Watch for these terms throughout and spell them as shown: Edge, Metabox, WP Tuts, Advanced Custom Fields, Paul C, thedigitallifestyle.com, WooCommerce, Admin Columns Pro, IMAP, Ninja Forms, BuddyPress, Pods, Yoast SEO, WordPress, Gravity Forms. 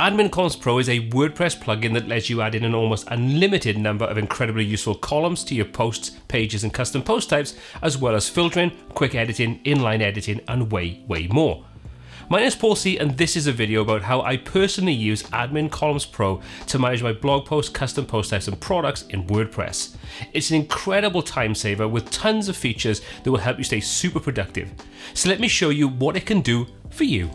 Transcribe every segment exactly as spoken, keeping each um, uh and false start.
Admin Columns Pro is a WordPress plugin that lets you add in an almost unlimited number of incredibly useful columns to your posts, pages, and custom post types, as well as filtering, quick editing, inline editing, and way, way more. My name is Paul C, and this is a video about how I personally use Admin Columns Pro to manage my blog posts, custom post types, and products in WordPress. It's an incredible time saver with tons of features that will help you stay super productive. So let me show you what it can do for you.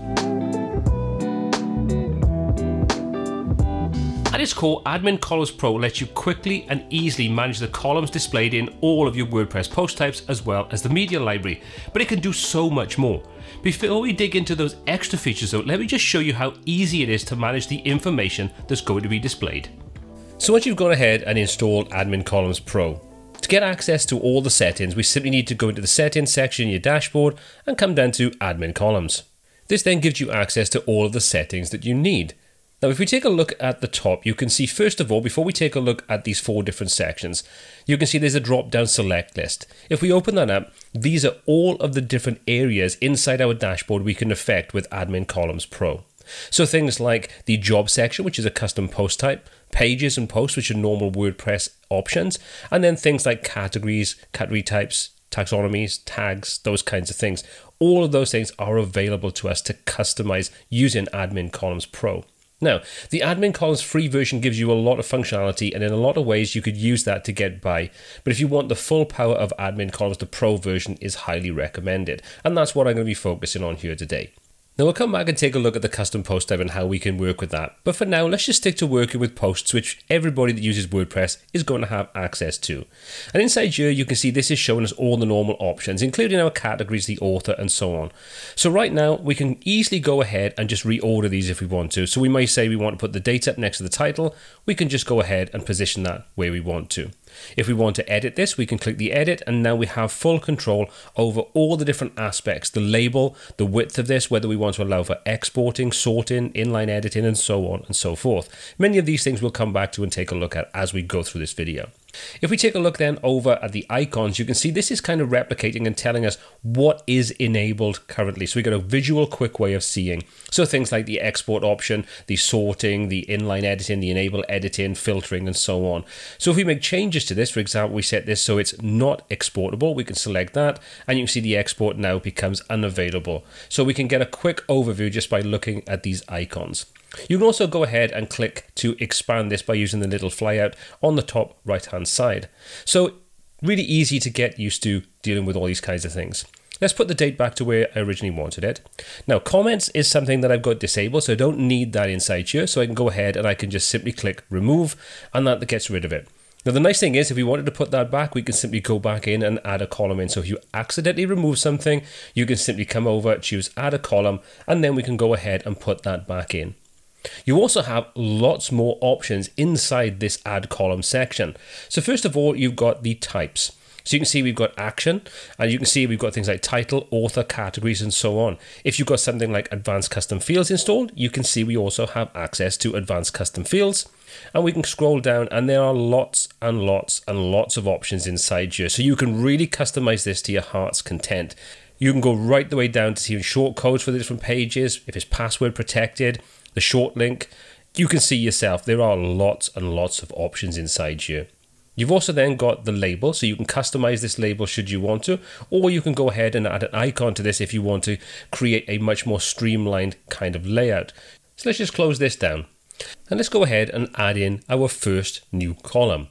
At its core, Admin Columns Pro lets you quickly and easily manage the columns displayed in all of your WordPress post types as well as the media library, but it can do so much more. Before we dig into those extra features though, let me just show you how easy it is to manage the information that's going to be displayed. So once you've gone ahead and installed Admin Columns Pro, to get access to all the settings, we simply need to go into the settings section in your dashboard and come down to Admin Columns. This then gives you access to all of the settings that you need. Now, if we take a look at the top, you can see, first of all, before we take a look at these four different sections, you can see there's a drop-down select list. If we open that up, these are all of the different areas inside our dashboard we can affect with Admin Columns Pro. So things like the job section, which is a custom post type, pages and posts, which are normal WordPress options, and then things like categories, category types, taxonomies, tags, those kinds of things. All of those things are available to us to customize using Admin Columns Pro. Now, the Admin Columns free version gives you a lot of functionality, and in a lot of ways you could use that to get by. But if you want the full power of Admin Columns, the Pro version is highly recommended. And that's what I'm going to be focusing on here today. Now, we'll come back and take a look at the custom post type and how we can work with that. But for now, let's just stick to working with posts, which everybody that uses WordPress is going to have access to. And inside here, you can see this is showing us all the normal options, including our categories, the author, and so on. So right now, we can easily go ahead and just reorder these if we want to. So we may say we want to put the date up next to the title. We can just go ahead and position that where we want to. If we want to edit this, we can click the edit, and now we have full control over all the different aspects, the label, the width of this, whether we want to allow for exporting, sorting, inline editing, and so on and so forth. Many of these things we'll come back to and take a look at as we go through this video. If we take a look then over at the icons, you can see this is kind of replicating and telling us what is enabled currently. So we got a visual quick way of seeing. So things like the export option, the sorting, the inline editing, the enable editing, filtering, and so on. So if we make changes to this, for example, we set this so it's not exportable, we can select that, and you can see the export now becomes unavailable. So we can get a quick overview just by looking at these icons. You can also go ahead and click to expand this by using the little flyout on the top right-hand side. So really easy to get used to dealing with all these kinds of things. Let's put the date back to where I originally wanted it. Now, comments is something that I've got disabled, so I don't need that inside here. So I can go ahead and I can just simply click remove, and that gets rid of it. Now, the nice thing is, if we wanted to put that back, we can simply go back in and add a column in. So if you accidentally remove something, you can simply come over, choose add a column, and then we can go ahead and put that back in. You also have lots more options inside this add column section. So first of all, you've got the types. So you can see we've got action, and you can see we've got things like title, author, categories, and so on. If you've got something like Advanced Custom Fields installed, you can see we also have access to Advanced Custom Fields. And we can scroll down, and there are lots and lots and lots of options inside here. So you can really customize this to your heart's content. You can go right the way down to see short codes for the different pages, if it's password protected, the short link. You can see yourself, there are lots and lots of options inside here. You've also then got the label, so you can customize this label should you want to, or you can go ahead and add an icon to this if you want to create a much more streamlined kind of layout. So let's just close this down. And let's go ahead and add in our first new column.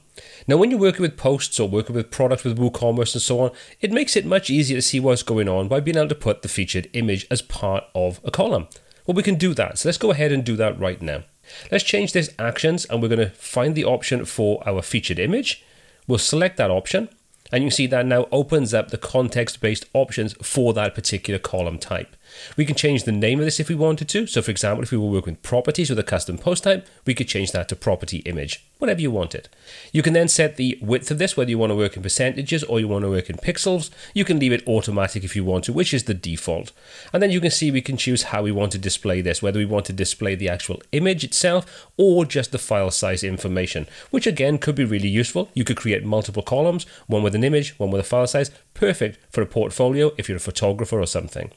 Now, when you're working with posts or working with products with WooCommerce and so on, it makes it much easier to see what's going on by being able to put the featured image as part of a column. Well, we can do that. So let's go ahead and do that right now. Let's change this actions, and we're going to find the option for our featured image. We'll select that option, and you can see that now opens up the context-based options for that particular column type. We can change the name of this if we wanted to. So for example, if we were working with properties with a custom post type, we could change that to property image, whatever you wanted. You can then set the width of this, whether you want to work in percentages or you want to work in pixels. You can leave it automatic if you want to, which is the default. And then you can see we can choose how we want to display this, whether we want to display the actual image itself or just the file size information, which again could be really useful. You could create multiple columns, one with an image, one with a file size, perfect for a portfolio if you're a photographer or something.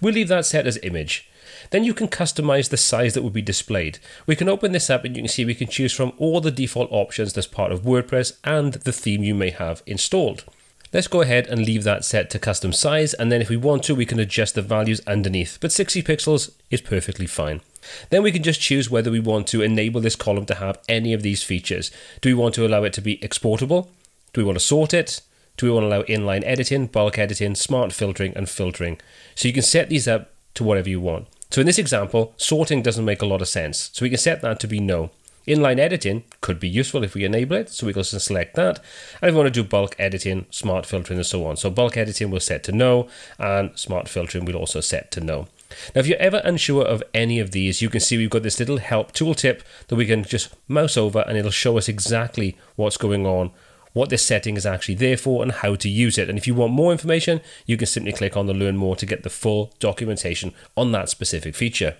We'll leave that set as image. Then you can customize the size that will be displayed. We can open this up and you can see we can choose from all the default options that's part of WordPress and the theme you may have installed. Let's go ahead and leave that set to custom size, and then if we want to, we can adjust the values underneath, but sixty pixels is perfectly fine. Then we can just choose whether we want to enable this column to have any of these features. Do we want to allow it to be exportable? Do we want to sort it? Do we want to allow inline editing, bulk editing, smart filtering, and filtering? So you can set these up to whatever you want. So in this example, sorting doesn't make a lot of sense, so we can set that to be no. Inline editing could be useful if we enable it, so we can select that. And if we want to do bulk editing, smart filtering, and so on. So bulk editing we'll set to no, and smart filtering we'll also set to no. Now, if you're ever unsure of any of these, you can see we've got this little help tooltip that we can just mouse over, and it'll show us exactly what's going on, what this setting is actually there for, and how to use it. And if you want more information, you can simply click on the Learn More to get the full documentation on that specific feature.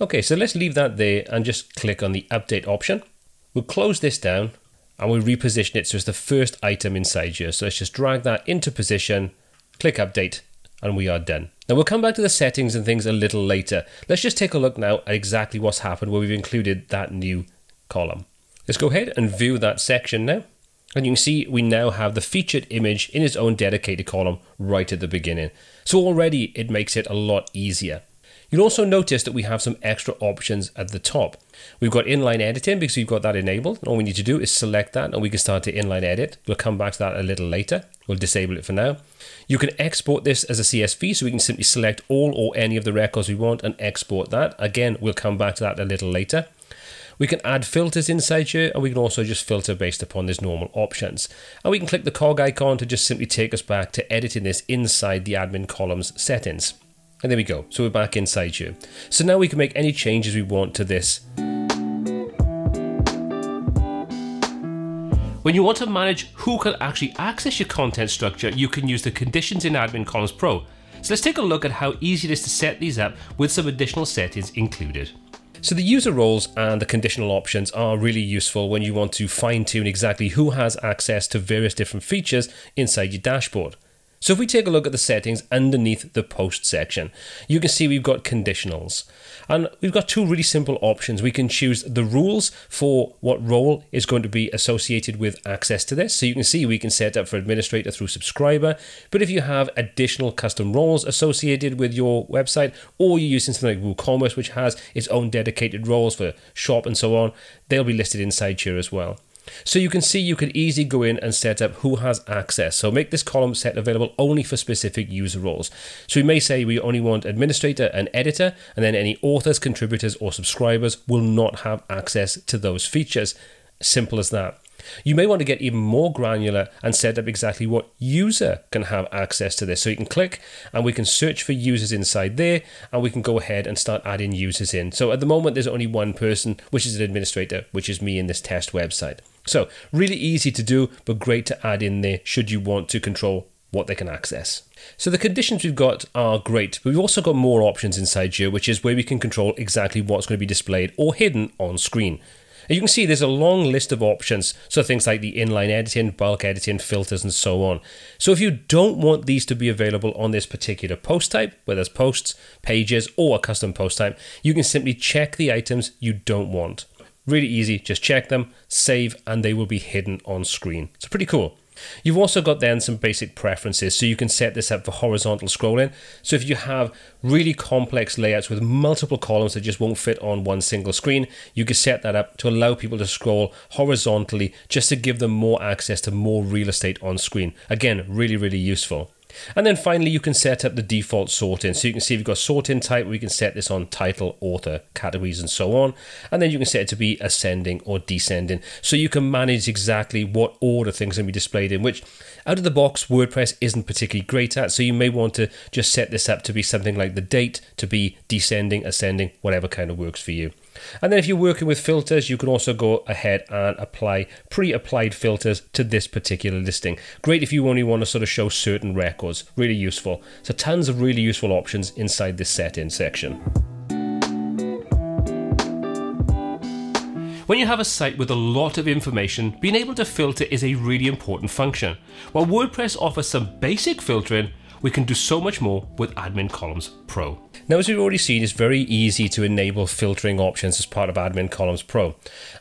Okay, so let's leave that there and just click on the update option. We'll close this down and we'll reposition it so it's the first item inside here. So let's just drag that into position, click update, and we are done. Now we'll come back to the settings and things a little later. Let's just take a look now at exactly what's happened where we've included that new column. Let's go ahead and view that section now. And you can see we now have the featured image in its own dedicated column right at the beginning. So already it makes it a lot easier. You'll also notice that we have some extra options at the top. We've got inline editing because we've got that enabled. All we need to do is select that and we can start to inline edit. We'll come back to that a little later. We'll disable it for now. You can export this as a C S V, so we can simply select all or any of the records we want and export that. Again, we'll come back to that a little later. We can add filters inside here, and we can also just filter based upon these normal options. And we can click the cog icon to just simply take us back to editing this inside the admin columns settings. And there we go, so we're back inside here. So now we can make any changes we want to this. When you want to manage who can actually access your content structure, you can use the conditions in Admin Columns Pro. So let's take a look at how easy it is to set these up with some additional settings included. So the user roles and the conditional options are really useful when you want to fine-tune exactly who has access to various different features inside your dashboard. So if we take a look at the settings underneath the post section, you can see we've got conditionals. And we've got two really simple options. We can choose the rules for what role is going to be associated with access to this. So you can see we can set up for administrator through subscriber. But if you have additional custom roles associated with your website, or you're using something like WooCommerce, which has its own dedicated roles for shop and so on, they'll be listed inside here as well. So you can see you can easily go in and set up who has access. So make this column set available only for specific user roles. So we may say we only want administrator and editor, and then any authors, contributors, or subscribers will not have access to those features. Simple as that. You may want to get even more granular and set up exactly what user can have access to this. So you can click and we can search for users inside there, and we can go ahead and start adding users in. So at the moment, there's only one person, which is an administrator, which is me in this test website. So really easy to do, but great to add in there should you want to control what they can access. So the conditions we've got are great, but we've also got more options inside here, which is where we can control exactly what's going to be displayed or hidden on screen. And you can see there's a long list of options, so things like the inline editing, bulk editing, filters, and so on. So if you don't want these to be available on this particular post type, whether it's posts, pages, or a custom post type, you can simply check the items you don't want. Really easy, just check them, save, and they will be hidden on screen. So pretty cool. You've also got then some basic preferences, so you can set this up for horizontal scrolling. So if you have really complex layouts with multiple columns that just won't fit on one single screen, you can set that up to allow people to scroll horizontally just to give them more access to more real estate on screen. Again, really, really useful. And then finally, you can set up the default sorting. So you can see we've got sorting type. We can set this on title, author, categories, and so on. And then you can set it to be ascending or descending. So you can manage exactly what order things can be displayed in, which out of the box, WordPress isn't particularly great at. So you may want to just set this up to be something like the date, to be descending, ascending, whatever kind of works for you. And then if you're working with filters, you can also go ahead and apply pre-applied filters to this particular listing. Great if you only want to sort of show certain records, really useful. So tons of really useful options inside this set-in section. When you have a site with a lot of information, being able to filter is a really important function. While WordPress offers some basic filtering, we can do so much more with Admin Columns Pro. Now, as we've already seen, it's very easy to enable filtering options as part of Admin Columns Pro.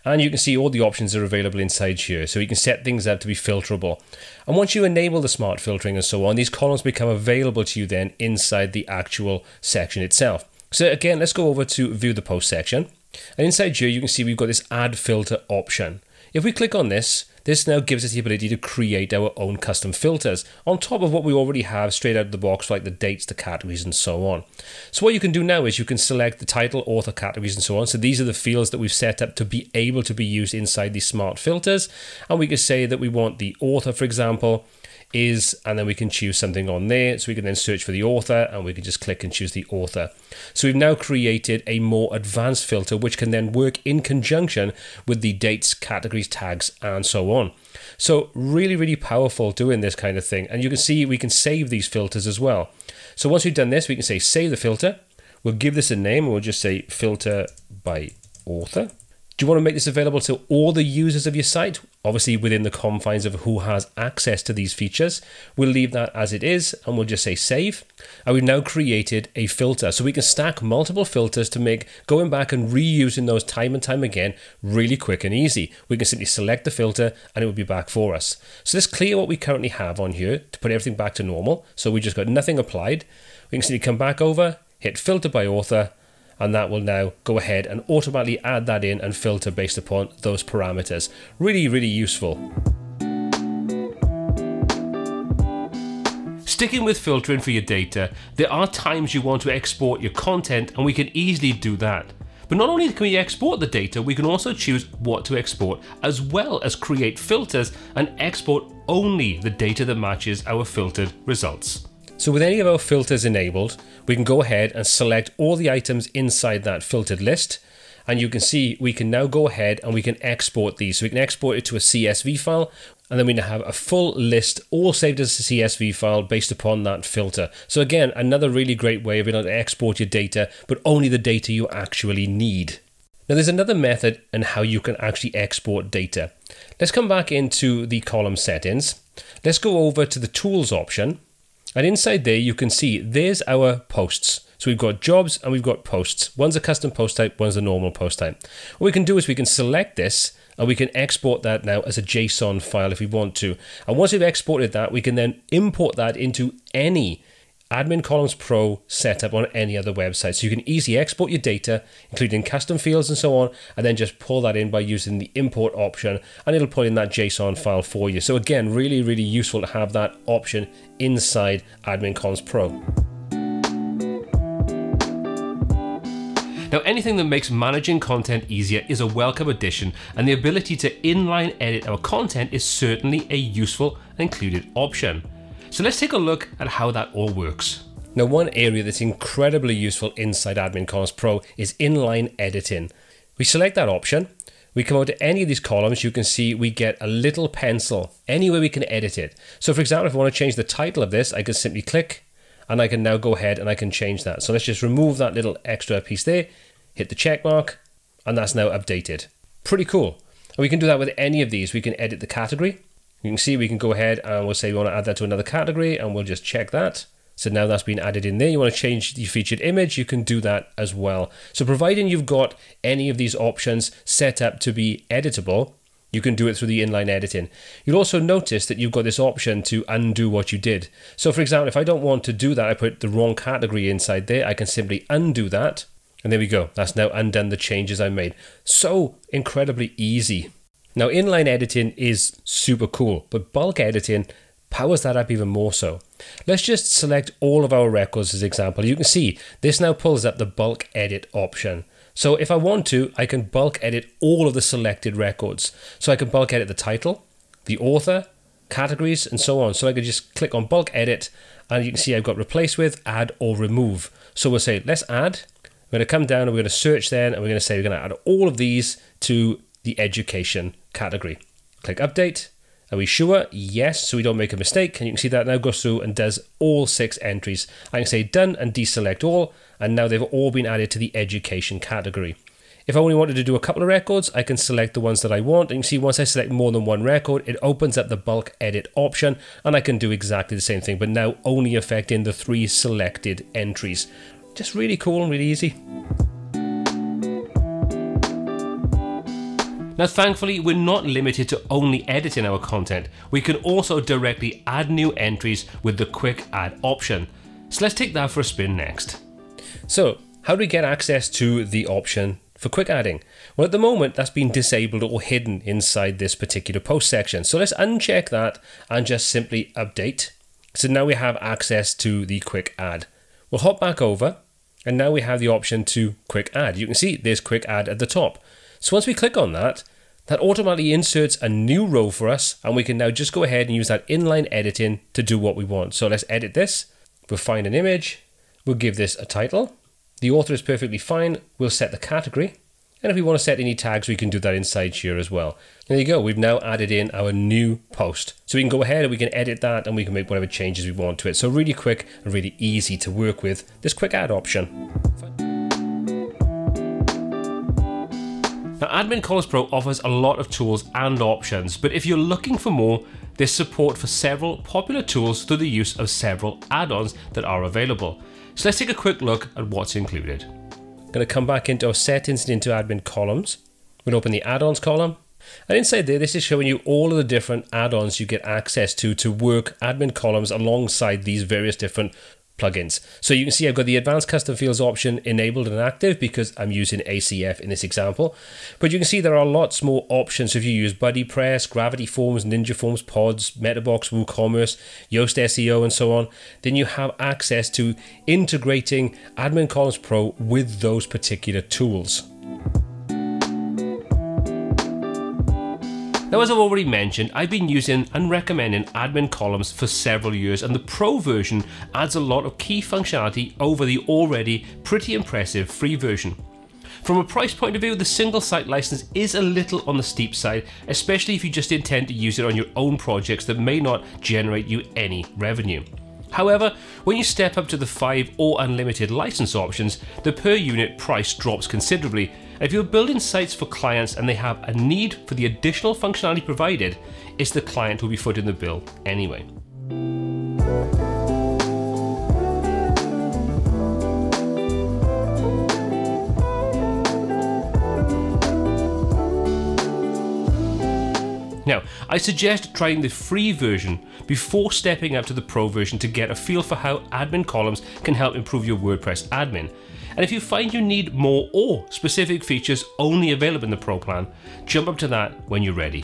And you can see all the options are available inside here, so you can set things up to be filterable. And once you enable the smart filtering and so on, these columns become available to you then inside the actual section itself. So again, let's go over to view the post section. And inside here, you can see we've got this add filter option. If we click on this, this now gives us the ability to create our own custom filters on top of what we already have straight out of the box, like the dates, the categories, and so on. So what you can do now is you can select the title, author, categories, and so on. So these are the fields that we've set up to be able to be used inside these smart filters. And we can say that we want the author, for example, is, and then we can choose something on there. So we can then search for the author and we can just click and choose the author. So we've now created a more advanced filter, which can then work in conjunction with the dates, categories, tags, and so on. So really, really powerful doing this kind of thing. And you can see we can save these filters as well. So once we've done this, we can say save the filter. We'll give this a name. We'll just say filter by author. Do you want to make this available to all the users of your site? Obviously within the confines of who has access to these features. We'll leave that as it is and we'll just say save. And we've now created a filter. So we can stack multiple filters to make going back and reusing those time and time again really quick and easy. We can simply select the filter and it will be back for us. So let's clear what we currently have on here to put everything back to normal. So we just got nothing applied. We can simply come back over, hit filter by author, and that will now go ahead and automatically add that in and filter based upon those parameters. Really, really useful. Sticking with filtering for your data, there are times you want to export your content and we can easily do that. But not only can we export the data, we can also choose what to export, as well as create filters and export only the data that matches our filtered results. So with any of our filters enabled, we can go ahead and select all the items inside that filtered list. And you can see we can now go ahead and we can export these. So we can export it to a C S V file. And then we now have a full list, all saved as a C S V file based upon that filter. So again, another really great way of being able to export your data, but only the data you actually need. Now there's another method and how you can actually export data. Let's come back into the column settings. Let's go over to the tools option. And inside there, you can see there's our posts. So we've got jobs and we've got posts. One's a custom post type, one's a normal post type. What we can do is we can select this and we can export that now as a JSON file if we want to. And once we've exported that, we can then import that into any Admin Columns Pro setup on any other website. So you can easily export your data, including custom fields and so on, and then just pull that in by using the import option, and it'll pull in that JSON file for you. So again, really, really useful to have that option inside Admin Columns Pro. Now, anything that makes managing content easier is a welcome addition, and the ability to inline edit our content is certainly a useful and included option. So let's take a look at how that all works. Now, one area that's incredibly useful inside Admin Columns Pro is inline editing. We select that option. We come over to any of these columns, you can see we get a little pencil, anywhere we can edit it. So for example, if I want to change the title of this, I can simply click and I can now go ahead and I can change that. So let's just remove that little extra piece there, hit the check mark, and that's now updated. Pretty cool. And we can do that with any of these. We can edit the category. You can see we can go ahead and we'll say we want to add that to another category and we'll just check that. So now that's been added in there. You want to change the featured image, you can do that as well. So providing you've got any of these options set up to be editable, you can do it through the inline editing. You'll also notice that you've got this option to undo what you did. So for example, if I don't want to do that, I put the wrong category inside there, I can simply undo that. And there we go. That's now undone the changes I made. So incredibly easy. Now, inline editing is super cool, but bulk editing powers that up even more so. Let's just select all of our records as an example. You can see this now pulls up the bulk edit option. So if I want to, I can bulk edit all of the selected records. So I can bulk edit the title, the author, categories, and so on. So I can just click on bulk edit, and you can see I've got replace with, add, or remove. So we'll say, let's add. We're going to come down and we're going to search then, and we're going to say we're going to add all of these to the education category. Click update. Are we sure? Yes, so we don't make a mistake. And you can see that now goes through and does all six entries. I can say done and deselect all, and now they've all been added to the education category. If I only wanted to do a couple of records, I can select the ones that I want. And you can see once I select more than one record, it opens up the bulk edit option and I can do exactly the same thing, but now only affecting the three selected entries. Just really cool and really easy. Now, thankfully, we're not limited to only editing our content. We can also directly add new entries with the quick add option. So let's take that for a spin next. So how do we get access to the option for quick adding? Well, at the moment, that's been disabled or hidden inside this particular post section. So let's uncheck that and just simply update. So now we have access to the quick add. We'll hop back over and now we have the option to quick add. You can see there's quick add at the top. So once we click on that, that automatically inserts a new row for us and we can now just go ahead and use that inline editing to do what we want. So let's edit this. We'll find an image. We'll give this a title. The author is perfectly fine. We'll set the category. And if we want to set any tags, we can do that inside here as well. And there you go. We've now added in our new post. So we can go ahead and we can edit that and we can make whatever changes we want to it. So really quick and really easy to work with this quick add option. Now, Admin Columns Pro offers a lot of tools and options, but if you're looking for more, there's support for several popular tools through the use of several add-ons that are available. So let's take a quick look at what's included. I'm going to come back into our settings and into Admin Columns. We'll open the add-ons column. And inside there, this is showing you all of the different add-ons you get access to to work admin columns alongside these various different plugins. So you can see I've got the Advanced Custom Fields option enabled and active because I'm using A C F in this example. But you can see there are lots more options. So if you use BuddyPress, Gravity Forms, Ninja Forms, Pods, Metabox, WooCommerce, Yoast S E O and so on, then you have access to integrating Admin Columns Pro with those particular tools. Now, as I've already mentioned, I've been using and recommending Admin Columns for several years, and the Pro version adds a lot of key functionality over the already pretty impressive free version. From a price point of view, the single site license is a little on the steep side, especially if you just intend to use it on your own projects that may not generate you any revenue. However, when you step up to the five or unlimited license options, the per unit price drops considerably. If you're building sites for clients and they have a need for the additional functionality provided, it's the client who'll be footing the bill anyway. Now, I suggest trying the free version before stepping up to the Pro version to get a feel for how Admin Columns can help improve your WordPress admin. And if you find you need more or specific features only available in the Pro plan, jump up to that when you're ready.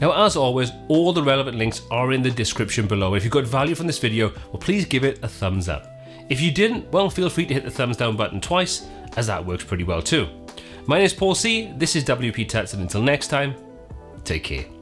Now, as always, all the relevant links are in the description below. If you got value from this video, well, please give it a thumbs up. If you didn't, well, feel free to hit the thumbs down button twice, as that works pretty well too. My name is Paul C, this is W P Tuts, and until next time, take care.